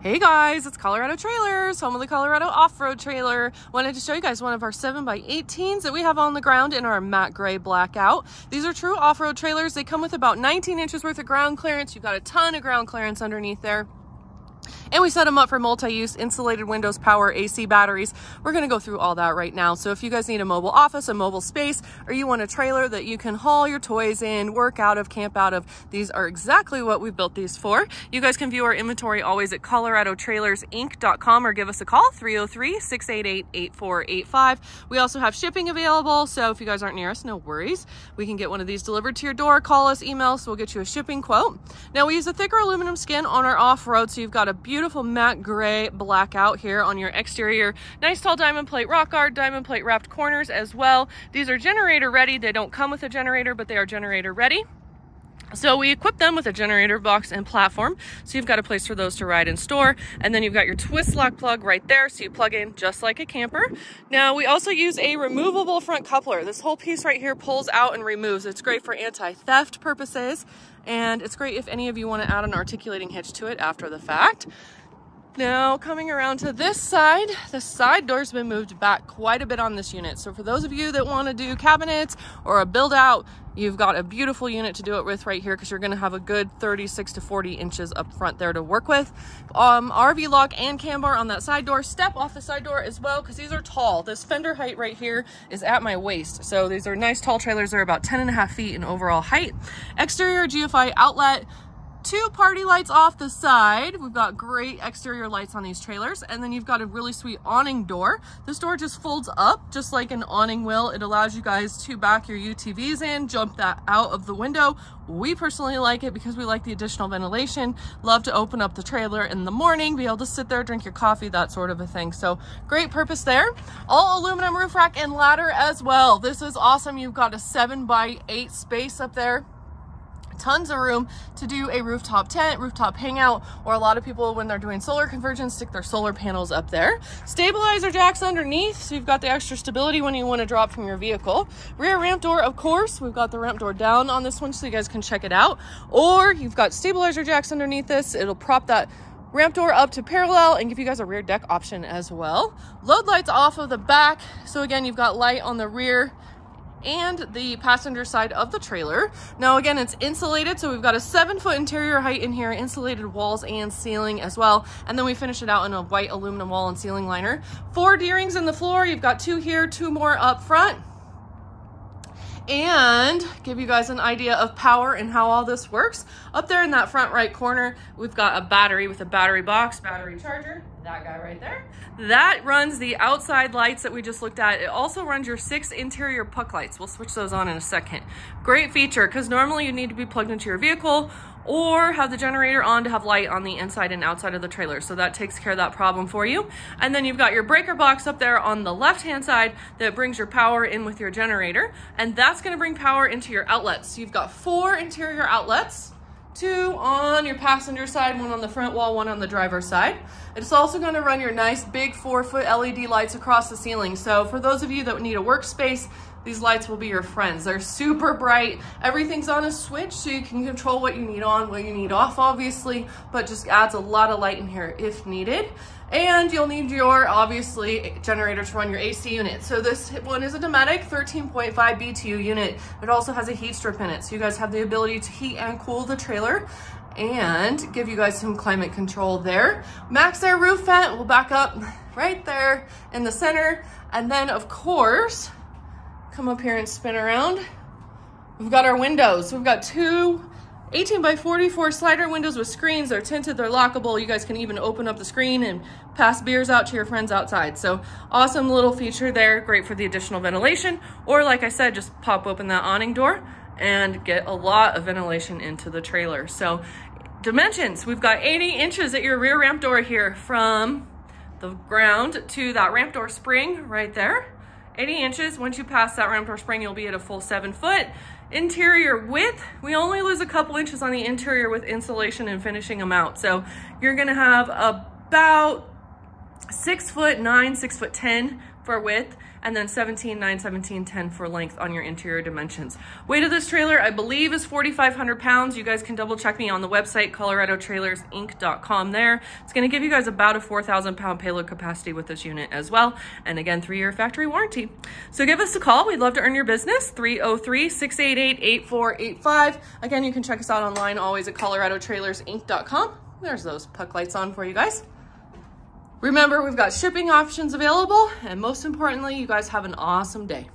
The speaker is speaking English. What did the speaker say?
Hey guys, it's Colorado Trailers, home of the Colorado off-road trailer. Wanted to show you guys one of our 7x18s that we have on the ground in our matte gray blackout. These are true off-road trailers. They come with about 19 inches worth of ground clearance. You've got a ton of ground clearance underneath there. And we set them up for multi-use, insulated windows, power, AC, batteries. We're going to go through all that right now. So if you guys need a mobile office, a mobile space, or you want a trailer that you can haul your toys in, work out of, camp out of, these are exactly what we built these for. You guys can view our inventory always at ColoradoTrailersinc.com or give us a call, 303-688-8485. We also have shipping available, so if you guys aren't near us, no worries. We can get one of these delivered to your door. Call us, email us, we'll get you a shipping quote. Now we use a thicker aluminum skin on our off-road, so you've got a beautiful matte gray blackout here on your exterior. Nice tall diamond plate rock guard, diamond plate wrapped corners as well. These are generator ready. They don't come with a generator, but they are generator ready. So we equip them with a generator box and platform. So you've got a place for those to ride and store. And then you've got your twist lock plug right there. So you plug in just like a camper. Now we also use a removable front coupler. This whole piece right here pulls out and removes. It's great for anti-theft purposes. And it's great if any of you want to add an articulating hitch to it after the fact. Now coming around to this side, the side door's been moved back quite a bit on this unit. So for those of you that want to do cabinets or a build out, you've got a beautiful unit to do it with right here because you're going to have a good 36 to 40 inches up front there to work with. RV lock and cam bar on that side door. Step off the side door as well because these are tall. This fender height right here is at my waist. So these are nice tall trailers. They're about 10.5 feet in overall height. Exterior GFI outlet. Two party lights off the side. We've got great exterior lights on these trailers. And then you've got a really sweet awning door. This door just folds up just like an awning will. It allows you guys to back your UTVs in, jump that out of the window. We personally like it because we like the additional ventilation. Love to open up the trailer in the morning, be able to sit there, drink your coffee, that sort of a thing. So great purpose there. All aluminum roof rack and ladder as well. This is awesome. You've got a 7x8 space up there. Tons of room to do a rooftop tent, rooftop hangout, or a lot of people when they're doing solar conversions, stick their solar panels up there. Stabilizer jacks underneath, so you've got the extra stability when you want to drop from your vehicle. Rear ramp door, of course, we've got the ramp door down on this one so you guys can check it out. Or you've got stabilizer jacks underneath this. It'll prop that ramp door up to parallel and give you guys a rear deck option as well. Load lights off of the back. So again, you've got light on the rear and the passenger side of the trailer. Now again, it's insulated, so we've got a 7-foot interior height in here, insulated walls and ceiling as well, and then we finish it out in a white aluminum wall and ceiling liner. 4 D-rings in the floor. You've got 2 here, 2 more up front, and give you guys an idea of power and how all this works. Up there in that front right corner, we've got a battery with a battery box, battery charger, that guy right there. That runs the outside lights that we just looked at. It also runs your 6 interior puck lights. We'll switch those on in a second. Great feature, because normally you need to be plugged into your vehicle or have the generator on to have light on the inside and outside of the trailer. So that takes care of that problem for you. And then you've got your breaker box up there on the left-hand side that brings your power in with your generator. And that's gonna bring power into your outlets. So you've got 4 interior outlets, 2 on your passenger side, 1 on the front wall, 1 on the driver's side. It's also gonna run your nice big 4-foot LED lights across the ceiling. So for those of you that need a workspace, these lights will be your friends. They're super bright. Everything's on a switch, so you can control what you need on, what you need off, obviously, but just adds a lot of light in here if needed. And you'll need your, obviously, generator to run your AC unit. So this one is a Dometic 13.5 BTU unit. It also has a heat strip in it, so you guys have the ability to heat and cool the trailer and give you guys some climate control there. Max Air roof vent will back up right there in the center. And then, of course, come up here and spin around. We've got our windows. We've got 2 18x44 slider windows with screens. They're tinted, they're lockable. You guys can even open up the screen and pass beers out to your friends outside. So awesome little feature there. Great for the additional ventilation. Or like I said, just pop open that awning door and get a lot of ventilation into the trailer. So dimensions, we've got 80 inches at your rear ramp door here from the ground to that ramp door spring right there. 80 inches. Once you pass that ramp door spring, you'll be at a full 7-foot. Interior width, we only lose a couple inches on the interior with insulation and finishing them out. So you're gonna have about 6'9", 6'10" for width, and then 17, 9, 17, 10 for length on your interior dimensions. Weight of this trailer, I believe, is 4,500 pounds. You guys can double check me on the website, ColoradoTrailersInc.com there. It's gonna give you guys about a 4,000 pound payload capacity with this unit as well. And again, 3-year factory warranty. So give us a call. We'd love to earn your business, 303-688-8485. Again, you can check us out online always at ColoradoTrailersInc.com. There's those puck lights on for you guys. Remember, we've got shipping options available, and most importantly, you guys have an awesome day.